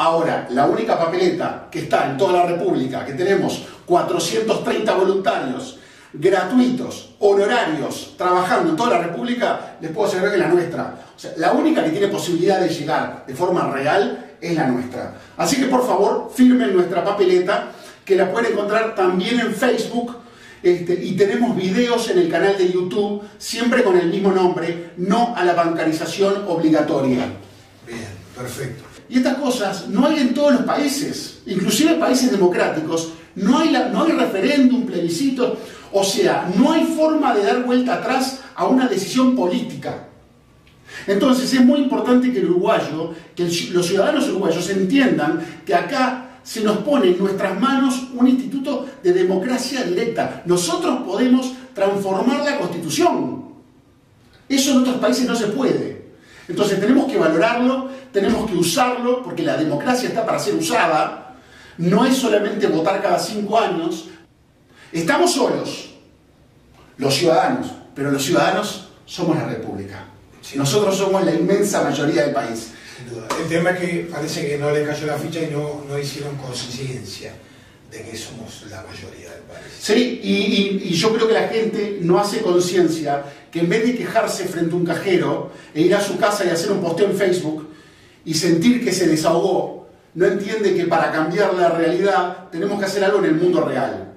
Ahora, la única papeleta que está en toda la República, que tenemos 430 voluntarios gratuitos, honorarios, trabajando en toda la República, les puedo asegurar que es la nuestra. O sea, la única que tiene posibilidad de llegar de forma real es la nuestra. Así que por favor, firmen nuestra papeleta, que la pueden encontrar también en Facebook, y tenemos videos en el canal de YouTube, siempre con el mismo nombre, no a la bancarización obligatoria. Bien, perfecto. Y estas cosas no hay en todos los países, inclusive países democráticos, no hay referéndum, plebiscitos, o sea, no hay forma de dar vuelta atrás a una decisión política. Entonces es muy importante que el uruguayo, que los ciudadanos uruguayos entiendan que acá se nos pone en nuestras manos un instituto de democracia directa. Nosotros podemos transformar la Constitución. Eso en otros países no se puede. Entonces tenemos que valorarlo, tenemos que usarlo, porque la democracia está para ser usada, no es solamente votar cada 5 años. Estamos solos, los ciudadanos, pero los ciudadanos somos la República. Nosotros somos la inmensa mayoría del país. Sin duda. El tema es que parece que no le cayó la ficha y no hicieron conciencia de que somos la mayoría del país. Sí, y yo creo que la gente no hace conciencia que en vez de quejarse frente a un cajero e ir a su casa y hacer un posteo en Facebook y sentir que se desahogó, no entiende que para cambiar la realidad tenemos que hacer algo en el mundo real.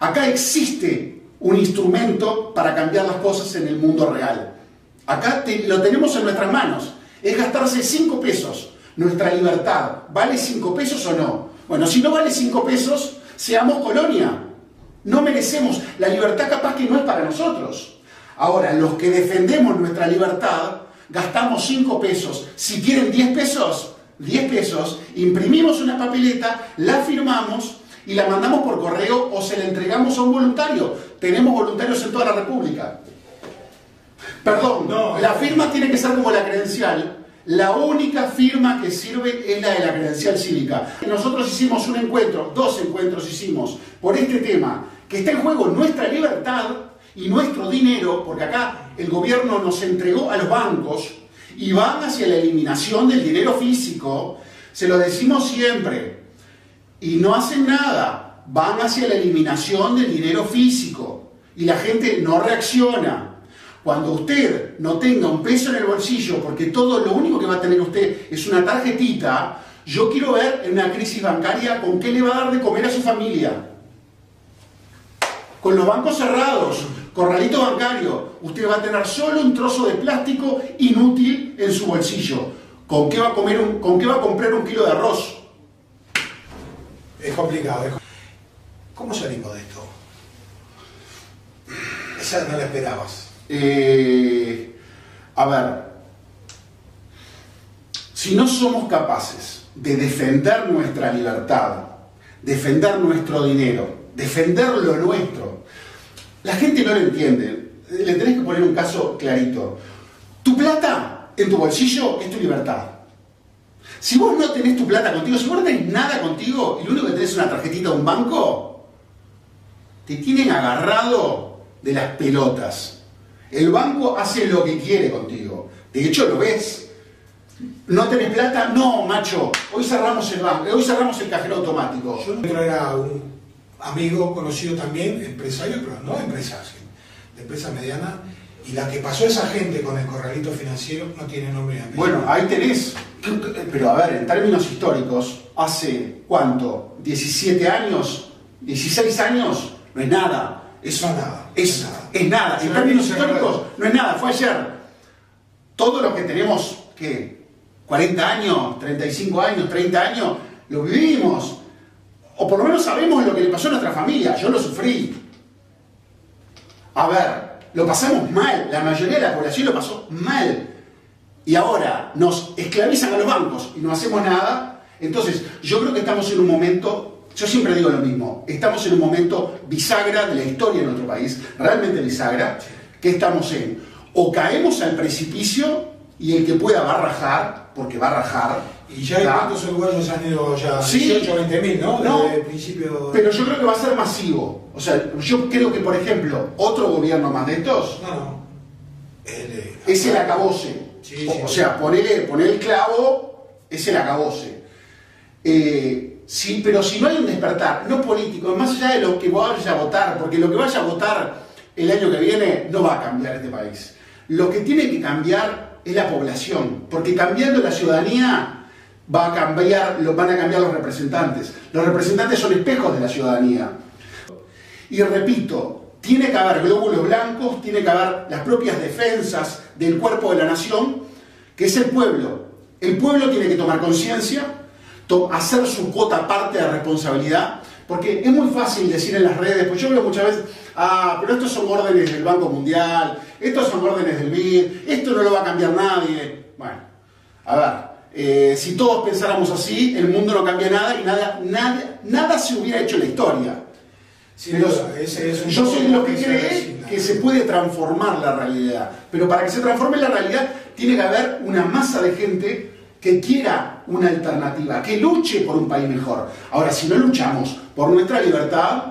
Acá existe un instrumento para cambiar las cosas en el mundo real. Acá lo tenemos en nuestras manos. Es gastarse 5 pesos. Nuestra libertad, ¿vale 5 pesos o no? Bueno, si no vale 5 pesos, seamos colonia. No merecemos. La libertad capaz que no es para nosotros. Ahora, los que defendemos nuestra libertad, gastamos 5 pesos. Si quieren 10 pesos, 10 pesos. Imprimimos una papeleta, la firmamos y la mandamos por correo o se la entregamos a un voluntario. Tenemos voluntarios en toda la República. Perdón, la firma tiene que ser como la credencial. La única firma que sirve es la de la credencial cívica. Nosotros hicimos un encuentro, 2 encuentros hicimos por este tema, que está en juego nuestra libertad y nuestro dinero, porque acá el gobierno nos entregó a los bancos y van hacia la eliminación del dinero físico, se lo decimos siempre, y no hacen nada, van hacia la eliminación del dinero físico y la gente no reacciona. Cuando usted no tenga un peso en el bolsillo, porque todo lo único que va a tener usted es una tarjetita, yo quiero ver en una crisis bancaria con qué le va a dar de comer a su familia. Con los bancos cerrados, corralito bancario, usted va a tener solo un trozo de plástico inútil en su bolsillo. ¿Con qué va a comer con qué va a comprar un kilo de arroz? Es complicado. ¿Cómo salimos de esto? Esa no la esperabas. A ver, si no somos capaces de defender nuestra libertad, defender nuestro dinero, defender lo nuestro, la gente no lo entiende. Le tenés que poner un caso clarito. Tu plata en tu bolsillo es tu libertad. Si vos no tenés tu plata contigo, si vos no tenés nada contigo y lo único que tenés es una tarjetita de un banco, te tienen agarrado de las pelotas. El banco hace lo que quiere contigo. De hecho, lo ves. ¿No tenés plata? No, macho. Hoy cerramos el banco, hoy cerramos el cajero automático. Yo era un amigo conocido también, empresario, pero no de empresas, de empresa mediana. Y la que pasó esa gente con el corralito financiero no tiene nombre ni apellido. Bueno, ahí tenés. Pero a ver, en términos históricos, hace ¿cuánto? 17 años, 16 años, no es nada. Eso nada, es nada. En términos históricos no es nada, fue ayer. Todos los que tenemos, ¿qué? 40 años, 35 años, 30 años, lo vivimos. O por lo menos sabemos lo que le pasó a nuestra familia, yo lo sufrí. A ver, lo pasamos mal, la mayoría de la población lo pasó mal. Y ahora nos esclavizan a los bancos y no hacemos nada. Entonces, yo creo que estamos en un momento... Yo siempre digo lo mismo, estamos en un momento bisagra de la historia de nuestro país, realmente bisagra, que estamos en, o caemos al precipicio y el que pueda va a rajar, porque va a rajar. Y ya hay tantos uruguayos han ido ya 18 o 20 mil, ¿no? Desde el principio... Pero yo creo que va a ser masivo. O sea, yo creo que, por ejemplo, otro gobierno más de estos, es el acabose. Sí, o sea, poner el clavo es el acabose. Pero si no hay un despertar, no político, más allá de lo que vayas a votar, porque lo que vaya a votar el año que viene no va a cambiar este país. Lo que tiene que cambiar es la población, porque cambiando la ciudadanía van a cambiar los representantes. Los representantes son espejos de la ciudadanía. Y repito, tiene que haber glóbulos blancos, tiene que haber las propias defensas del cuerpo de la nación, que es el pueblo. El pueblo tiene que tomar conciencia, hacer su cuota parte de responsabilidad, porque es muy fácil decir en las redes, pues yo veo muchas veces, pero estos son órdenes del Banco Mundial, estos son órdenes del BID, esto no lo va a cambiar nadie. Bueno, a ver, si todos pensáramos así, el mundo no cambia nada y nada se hubiera hecho en la historia. Sí, yo soy de los que creen que se puede transformar la realidad, pero para que se transforme la realidad tiene que haber una masa de gente que quiera una alternativa, que luche por un país mejor. Ahora, si no luchamos por nuestra libertad,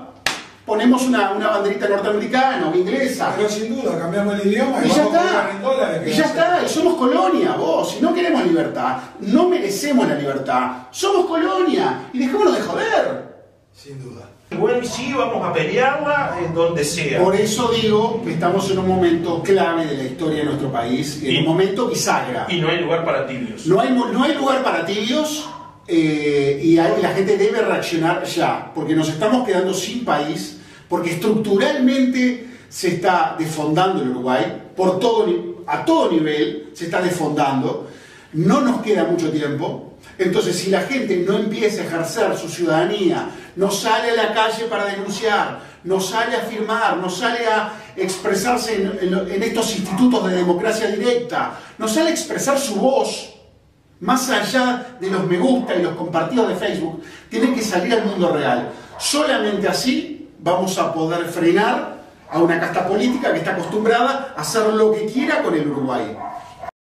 ponemos una banderita norteamericana o inglesa. Pero sin duda, cambiamos el idioma y ya está. Y ya está, y somos colonia, vos. Si no queremos libertad, no merecemos la libertad. Somos colonia y dejémonos de joder. Sin duda. Bueno, y sí, vamos a pelearla en donde sea. Por eso digo que estamos en un momento clave de la historia de nuestro país, en un momento bisagra. Y no hay lugar para tibios. No hay lugar para tibios, la gente debe reaccionar ya, porque nos estamos quedando sin país, porque estructuralmente se está desfondando el Uruguay, a todo nivel se está desfondando, no nos queda mucho tiempo. Entonces, si la gente no empieza a ejercer su ciudadanía, no sale a la calle para denunciar, no sale a firmar, no sale a expresarse en estos institutos de democracia directa, no sale a expresar su voz, más allá de los me gusta y los compartidos de Facebook, tienen que salir al mundo real. Solamente así vamos a poder frenar a una casta política que está acostumbrada a hacer lo que quiera con el Uruguay.